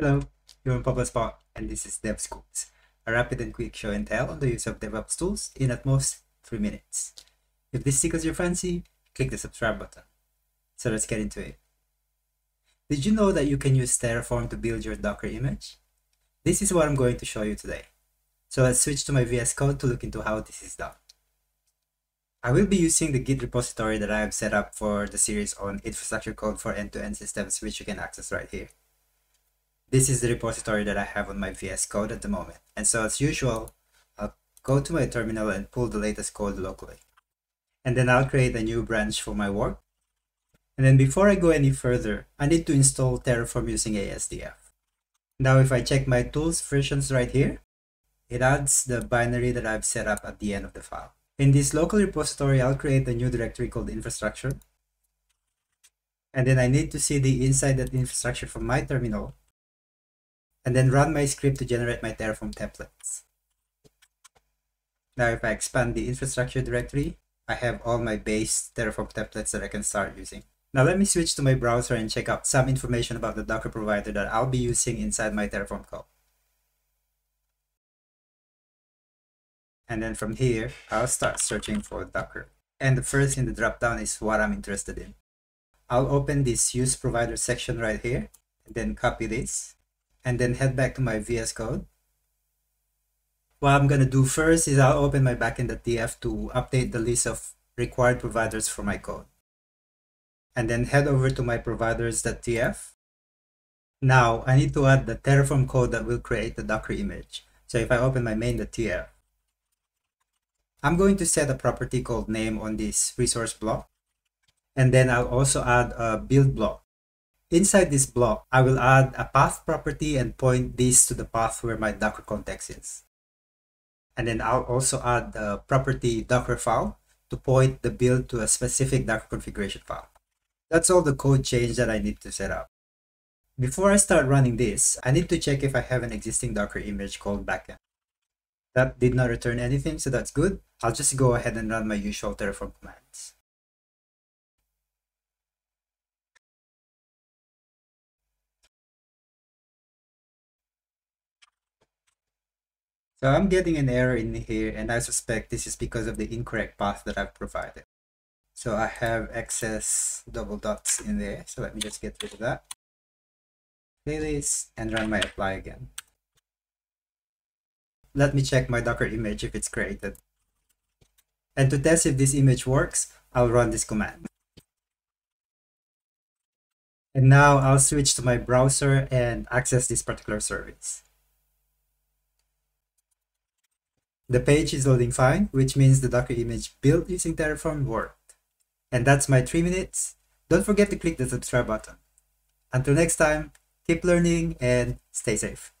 Hello, you're on Pablo's Spot, and this is DevScoops, a rapid and quick show and tell on the use of DevOps tools in at most 3 minutes. If this tickles your fancy, click the subscribe button. So let's get into it. Did you know that you can use Terraform to build your Docker image? This is what I'm going to show you today. So let's switch to my VS Code to look into how this is done. I will be using the Git repository that I have set up for the series on infrastructure code for end-to-end systems, which you can access right here. This is the repository that I have on my VS Code at the moment. And so as usual, I'll go to my terminal and pull the latest code locally. And then I'll create a new branch for my work. And then before I go any further, I need to install Terraform using ASDF. Now if I check my tools versions right here, it adds the binary that I've set up at the end of the file. In this local repository, I'll create a new directory called infrastructure. And then I need to cd inside that infrastructure from my terminal. And then run my script to generate my Terraform templates. Now if I expand the infrastructure directory, I have all my base Terraform templates that I can start using. Now let me switch to my browser and check out some information about the Docker provider that I'll be using inside my Terraform code. And then from here, I'll start searching for Docker. And the first in the dropdown is what I'm interested in. I'll open this use provider section right here, and then copy this. And then head back to my VS Code. What I'm going to do first is I'll open my backend.df to update the list of required providers for my code. And then head over to my providers.df. Now I need to add the Terraform code that will create the Docker image. So if I open my main.tf, I'm going to set a property called name on this resource block. And then I'll also add a build block. Inside this block, I will add a path property and point this to the path where my Docker context is. And then I'll also add the property Docker file to point the build to a specific Docker configuration file. That's all the code change that I need to set up. Before I start running this, I need to check if I have an existing Docker image called backend. That did not return anything, so that's good. I'll just go ahead and run my usual Terraform commands. So I'm getting an error in here, and I suspect this is because of the incorrect path that I've provided. So I have excess double dots in there. So let me just get rid of that. Play this and run my apply again. Let me check my Docker image if it's created. And to test if this image works, I'll run this command. And now I'll switch to my browser and access this particular service. The page is loading fine, which means the Docker image built using Terraform worked. And that's my 3 minutes. Don't forget to click the subscribe button. Until next time, keep learning and stay safe.